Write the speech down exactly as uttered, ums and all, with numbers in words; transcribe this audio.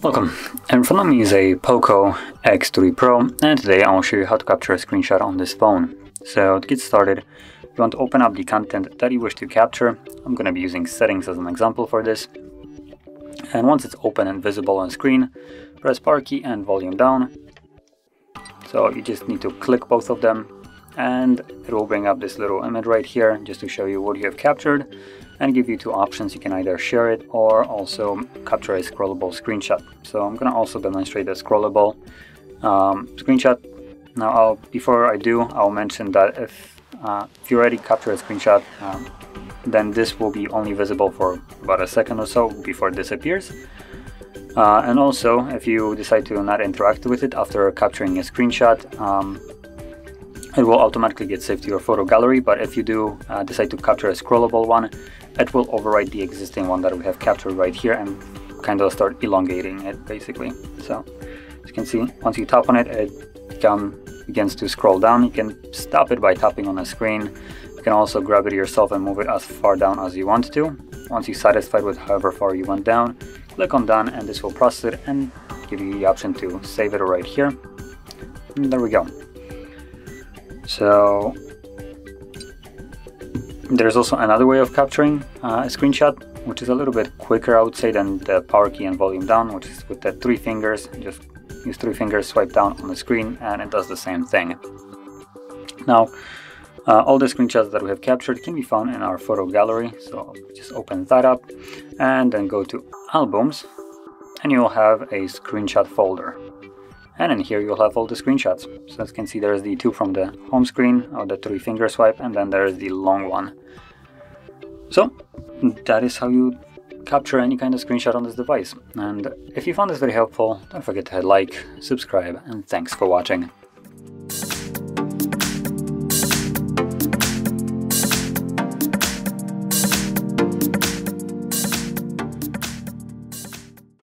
Welcome, in front of me is a POCO X three Pro, and today I will show you how to capture a screenshot on this phone. So to get started, you want to open up the content that you wish to capture. I'm going to be using settings as an example for this. And once it's open and visible on screen, press power key and volume down. So you just need to click both of them, and it will bring up this little image right here just to show you what you have captured, and give you two options. You can either share it or also capture a scrollable screenshot. So I'm going to also demonstrate a scrollable um, screenshot. Now, I'll, before I do, I'll mention that if, uh, if you already capture a screenshot, um, then this will be only visible for about a second or so before it disappears. Uh, and also, if you decide to not interact with it after capturing a screenshot, um, it will automatically get saved to your photo gallery, but if you do uh, decide to capture a scrollable one, it will overwrite the existing one that we have captured right here and kind of start elongating it, basically. So, as you can see, once you tap on it, it um, begins to scroll down. You can stop it by tapping on the screen. You can also grab it yourself and move it as far down as you want to. Once you're satisfied with however far you went down, click on done, and this will process it and give you the option to save it right here. And there we go. So there's also another way of capturing uh, a screenshot, which is a little bit quicker, I would say, than the power key and volume down, which is with the three fingers. Just use three fingers, swipe down on the screen, and it does the same thing. Now, uh, all the screenshots that we have captured can be found in our photo gallery. So just open that up and then go to albums, and you'll have a screenshot folder. And in here you'll have all the screenshots. So as you can see, there's the two from the home screen, or the three finger swipe, and then there's the long one. So that is how you capture any kind of screenshot on this device. And if you found this very helpful, don't forget to hit like, subscribe, and thanks for watching.